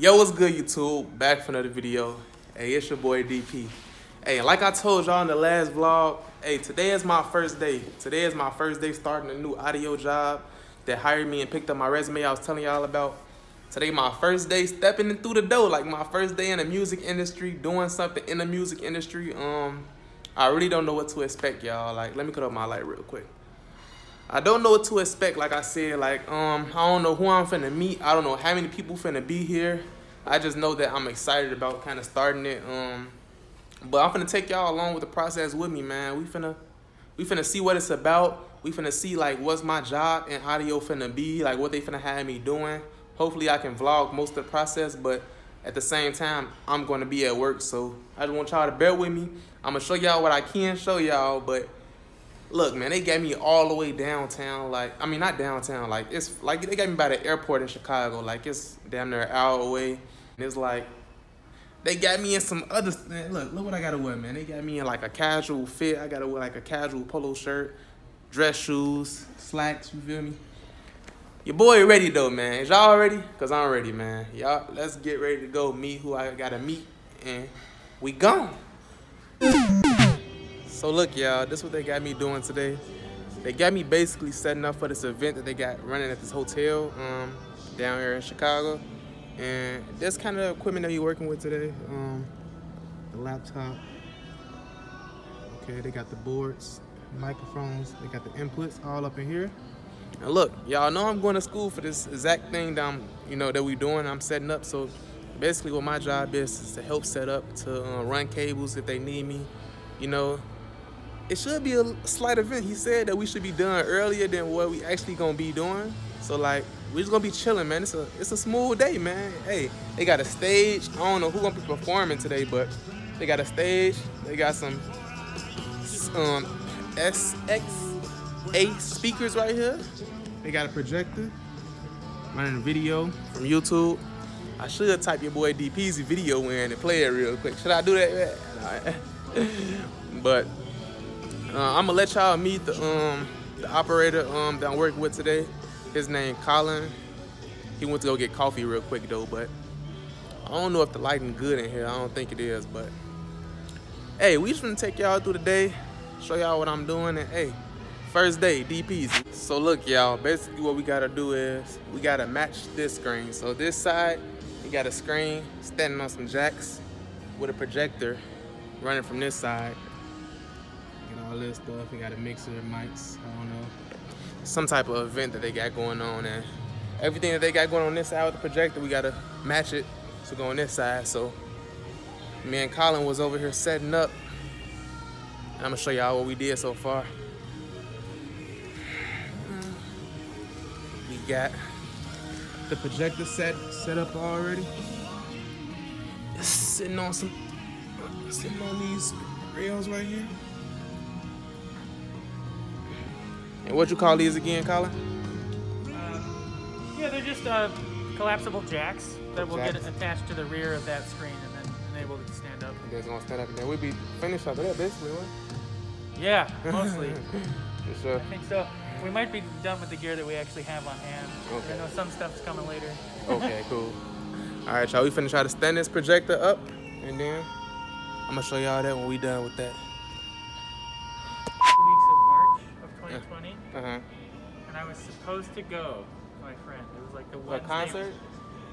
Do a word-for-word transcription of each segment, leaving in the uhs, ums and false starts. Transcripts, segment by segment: Yo, what's good, YouTube? Back for another video. Hey, it's your boy D P. Hey, like I told y'all in the last vlog, hey, today is my first day. Today is my first day starting a new audio job that hired me and picked up my resume I was telling y'all about. Today, my first day stepping through the door, like my first day in the music industry, doing something in the music industry. Um, I really don't know what to expect, y'all. Like, let me cut up my light real quick. I don't know what to expect, like I said, like, um, I don't know who I'm finna meet, I don't know how many people finna be here, I just know that I'm excited about kind of starting it, um, but I'm finna take y'all along with the process with me, man. we finna, we finna see what it's about, we finna see, like, what's my job and audio finna be, like, what they finna have me doing. Hopefully I can vlog most of the process, but at the same time, I'm gonna be at work, so I just want y'all to bear with me. I'm gonna show y'all what I can show y'all, but look, man, they got me all the way downtown. Like, I mean, not downtown. Like, it's like they got me by the airport in Chicago. Like, it's damn near an hour away. And it's like, they got me in some other, man, look, look what I got to wear, man. They got me in like a casual fit. I got to wear like a casual polo shirt, dress shoes, slacks, you feel me? Your boy ready though, man. Is y'all ready? Because I'm ready, man. Y'all, let's get ready to go meet who I got to meet. And we gone. So look, y'all, this is what they got me doing today. They got me basically setting up for this event that they got running at this hotel um, down here in Chicago. And this kind of equipment that you're working with today, um, the laptop. Okay, they got the boards, microphones, they got the inputs all up in here. And look, y'all know I'm going to school for this exact thing that I'm, you know, that we doing, I'm setting up. So basically what my job is is to help set up, to uh, run cables if they need me, you know. It should be a slight event. He said that we should be done earlier than what we actually gonna be doing. So like, we're just gonna be chilling, man. It's a it's a smooth day, man. Hey, they got a stage. I don't know who gonna be performing today, but they got a stage. They got some um S X A speakers right here. They got a projector running a video from YouTube. I should type your boy D P's video in and play it real quick. Should I do that? All right. But Uh, I'm gonna let y'all meet the um the operator um that I'm working with today. His name Colin. He went to go get coffee real quick though, but I don't know if the lighting good in here. I don't think it is, but hey, we just gonna take y'all through the day, show y'all what I'm doing, and hey, first day D Ps. So look, y'all, basically what we gotta do is we gotta match this screen. So this side, you got a screen standing on some jacks with a projector running from this side. All this stuff, we got a mixer, mics, I don't know. Some type of event that they got going on, and everything that they got going on this side with the projector, we gotta match it to go on this side. So me and Colin was over here setting up, and I'm gonna show y'all what we did so far. We got the projector set set up already. It's sitting on some, sitting on these rails right here. And what you call these again, Colin? Uh, yeah, they're just uh, collapsible jacks that will jacks. get attached to the rear of that screen, and then enable it to stand up. You guys gonna stand up, and then we'll be finished after that, basically, right? Yeah, mostly. For sure. I think so. We might be done with the gear that we actually have on hand. Okay. I know some stuff's coming later. Okay, cool. All right, y'all, we finna try to stand this projector up, and then I'm gonna show y'all that when we done with that. twenty twenty, uh-huh. And I was supposed to go, my friend. It was like the what concert?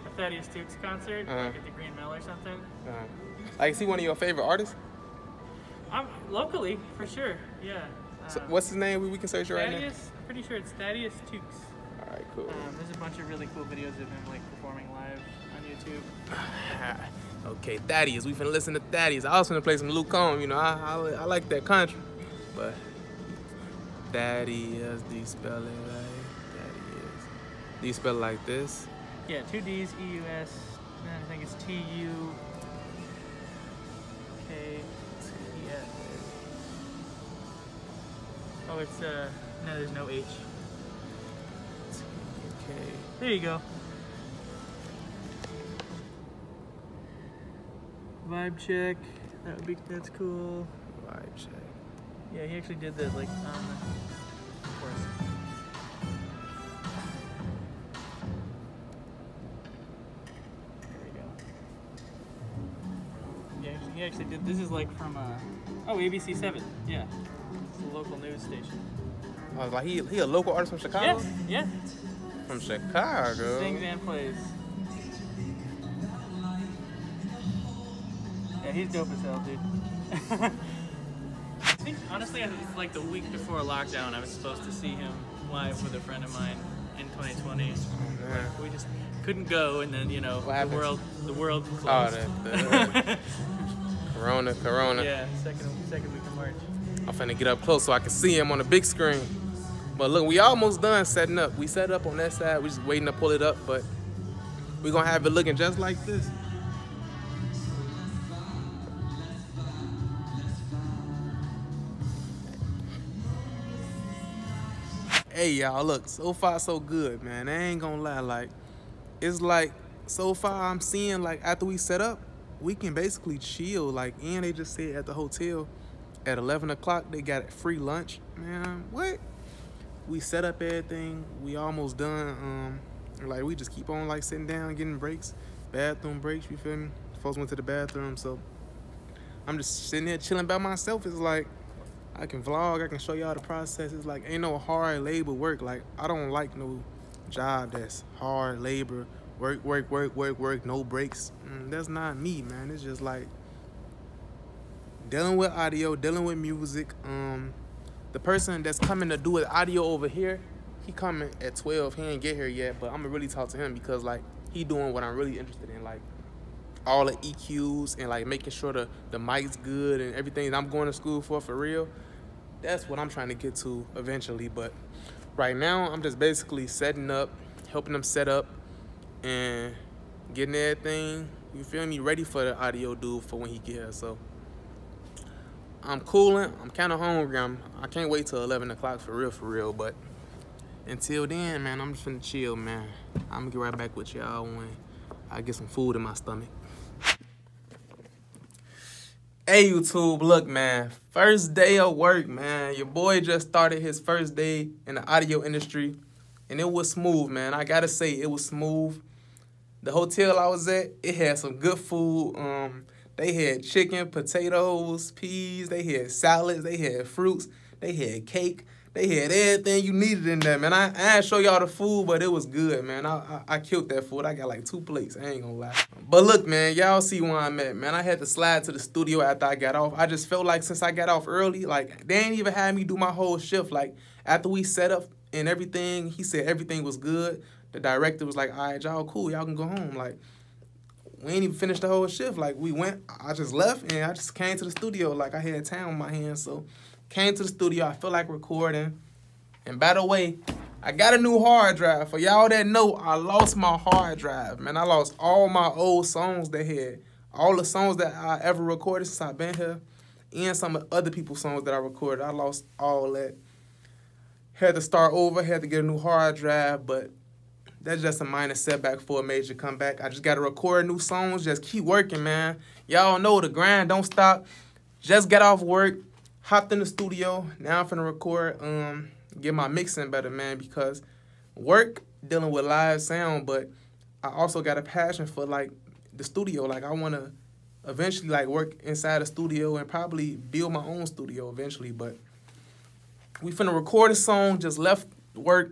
A Thaddeus Tukes concert, uh-huh. Like at the Green Mill or something. Uh-huh. Like, is he one of your favorite artists? I'm locally, for sure. Yeah. So um, what's his name? We, we can search it right now. Thaddeus. I'm pretty sure it's Thaddeus Tukes. All right, cool. Um, there's a bunch of really cool videos of him like performing live on YouTube. Okay, Thaddeus. We finna listen to Thaddeus. I also finna play some Luke Combs. You know, I, I I like that country, but. Thaddeus, do you spell it right? Thaddeus. Do you spell it like this? Yeah, two D's, E U S, and I think it's T U K E S. Oh, it's, uh, no, there's no H. T U K. There you go. Vibe check. That would be, that's cool. Vibe check. Yeah, he actually did that like on the course. There we go. He actually did. This is like from uh, oh A B C seven. Yeah, it's a local news station. Oh, like he he a local artist from Chicago. Yes, yeah. From Chicago. Sings and plays. Yeah, he's dope as hell, dude. I think honestly, I think like the week before lockdown, I was supposed to see him live with a friend of mine in twenty twenty. Yeah. Like, we just couldn't go, and then you know what the world, the world closed. Oh, the, the corona, corona. Yeah, second second week of March. I'm finna get up close so I can see him on the big screen. But look, we almost done setting up. We set up on that side. We're just waiting to pull it up, but we're gonna have it looking just like this. Hey y'all, look, so far so good, man. I ain't gonna lie, like, it's like, so far I'm seeing, like, after we set up, we can basically chill. Like, and they just said at the hotel, at eleven o'clock, they got free lunch. Man, what? We set up everything, we almost done. Um, like, we just keep on, like, sitting down, getting breaks, bathroom breaks, you feel me? Folks went to the bathroom, so I'm just sitting there chilling by myself. It's like, I can vlog, I can show y'all the process. It's like, ain't no hard labor work. Like, I don't like no job that's hard labor, work, work, work, work, work, no breaks. Mm, that's not me, man. It's just like, dealing with audio, dealing with music. Um, the person that's coming to do with audio over here, he coming at twelve, he ain't get here yet, but I'm gonna really talk to him because like, he doing what I'm really interested in. Like, all the E Qs and like making sure the, the mic's good and everything that I'm going to school for, for real. That's what I'm trying to get to eventually. But right now, I'm just basically setting up, helping them set up and getting everything, you feel me, ready for the audio dude for when he get here. So I'm cooling, I'm kind of hungry. I'm, I can't wait till eleven o'clock for real, for real. But until then, man, I'm just finna chill, man. I'm gonna get right back with y'all when I get some food in my stomach. Hey YouTube, look man, first day of work, man. Your boy just started his first day in the audio industry and it was smooth, man. I gotta say, it was smooth. The hotel I was at, it had some good food. Um, they had chicken, potatoes, peas, they had salads, they had fruits, they had cake, they had everything you needed in there, man. I, I ain't show y'all the food, but it was good, man. I, I I killed that food. I got like two plates, I ain't gonna lie. But look, man, y'all see where I'm at, man. I had to slide to the studio after I got off. I just felt like since I got off early, like they ain't even had me do my whole shift. Like after we set up and everything, he said everything was good. The director was like, all right, y'all cool, y'all can go home. Like we ain't even finished the whole shift. Like we went, I just left and I just came to the studio. Like I had time on my hands, so. Came to the studio, I feel like recording. And by the way, I got a new hard drive. For y'all that know, I lost my hard drive. Man, I lost all my old songs they had. All the songs that I ever recorded since I've been here. And some of other people's songs that I recorded. I lost all that. Had to start over, had to get a new hard drive. But that's just a minor setback for a major comeback. I just got to record new songs. Just keep working, man. Y'all know the grind don't stop. Just get off work. Hopped in the studio, now I'm finna record, um, get my mixing better, man, because work, dealing with live sound, but I also got a passion for, like, the studio. Like, I wanna eventually, like, work inside a studio and probably build my own studio eventually, but we finna record a song, just left work,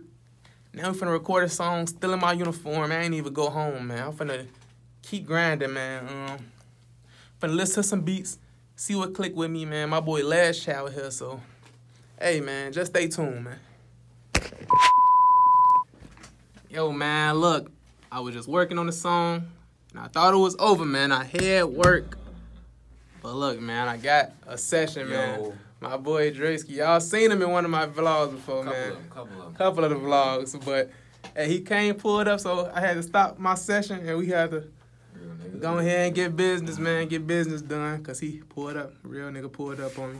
now we finna record a song, still in my uniform, I ain't even go home, man. I'm finna keep grinding, man. Um, finna listen to some beats. See what click with me, man. My boy Les Chow here, so hey, man, just stay tuned, man. Yo, man, look, I was just working on the song, and I thought it was over, man. I had work, but look, man, I got a session, man. Yo. My boy Drisky, y'all seen him in one of my vlogs before, couple man. Of them, couple of them. Couple of the vlogs, but hey, he came pulled up, so I had to stop my session, and we had to. Go ahead and get business, man. Get business done. Because he pulled up. Real nigga pulled up on me.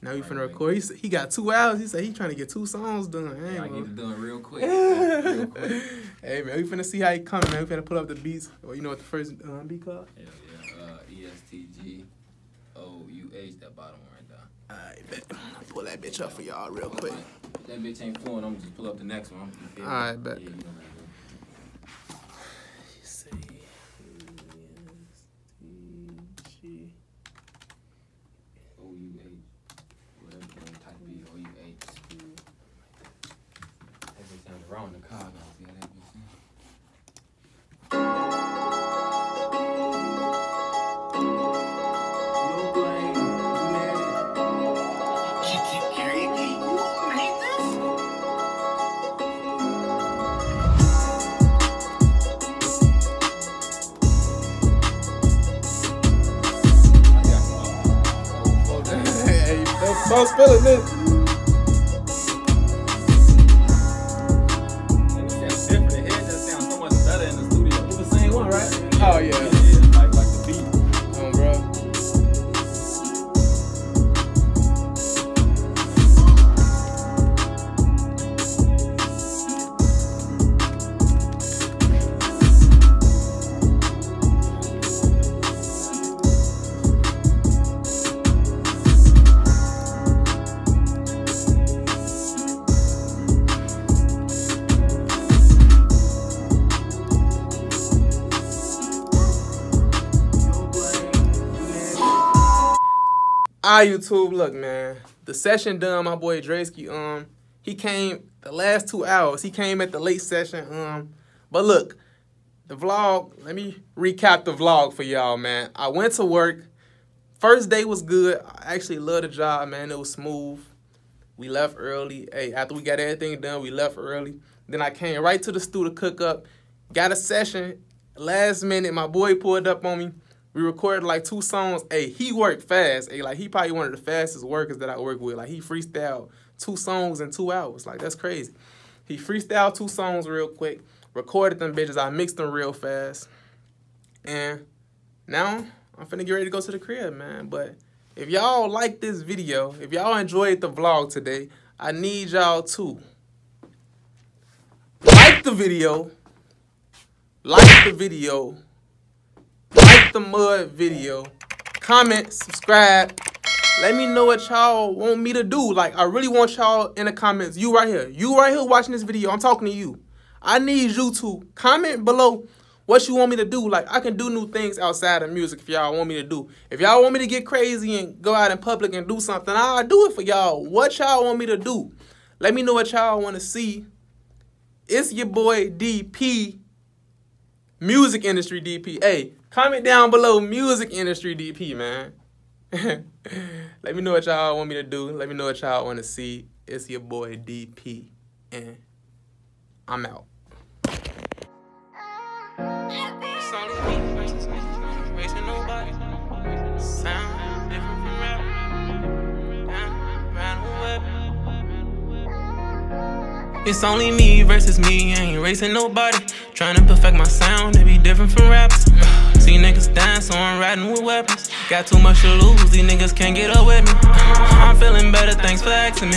Now we finna record. He, said, he got two hours. He said he trying to get two songs done. Hey, yeah, I get it done real quick. real quick. Hey, man. We finna see how he coming, man. We finna pull up the beats. Well, you know what the first uh, beat called? Yeah, yeah. Uh, E S T G. O U H. That bottom one right there. All right, bet. I'll pull that bitch up for y'all real quick. If that bitch ain't flowing, I'm just pull up the next one. All right, bet. Yeah, you know that. Chow in the car. Yeah, that makes sense. I'm spilling this. And it sounds different. It just sounds so much better in the studio. It's the same one, right? Yeah. Oh, yeah. Yeah, yeah. Like, like the beat. Come on, bro. All right, YouTube, look, man. The session done, my boy Drisky, um, he came the last two hours. He came at the late session, um, but look, the vlog, let me recap the vlog for y'all, man. I went to work. First day was good. I actually loved the job, man. It was smooth. We left early. Hey, after we got everything done, we left early. Then I came right to the studio to cook up, got a session. Last minute, my boy pulled up on me. We recorded like two songs. Hey, he worked fast. Hey, like he probably one of the fastest workers that I work with. Like he freestyled two songs in two hours. Like that's crazy. He freestyled two songs real quick, recorded them bitches. I mixed them real fast. And now I'm finna get ready to go to the crib, man. But if y'all like this video, if y'all enjoyed the vlog today, I need y'all to like the video, like the video, the mud video, comment, subscribe. Let me know what y'all want me to do. Like, I really want y'all in the comments. You right here, you right here watching this video, I'm talking to you. I need you to comment below what you want me to do. Like, I can do new things outside of music if y'all want me to do. If y'all want me to get crazy and go out in public and do something, I'll do it for y'all. What y'all want me to do? Let me know what y'all want to see. It's your boy D P, music industry D P. Hey, comment down below, music industry D P, man. Let me know what y'all want me to do. Let me know what y'all want to see. It's your boy D P, and I'm out. It's only me versus me, I ain't racing nobody. Trying to perfect my sound, it be different from raps. See niggas dying, so I'm riding with weapons. Got too much to lose, these niggas can't get up with me. I'm feeling better, thanks for asking me.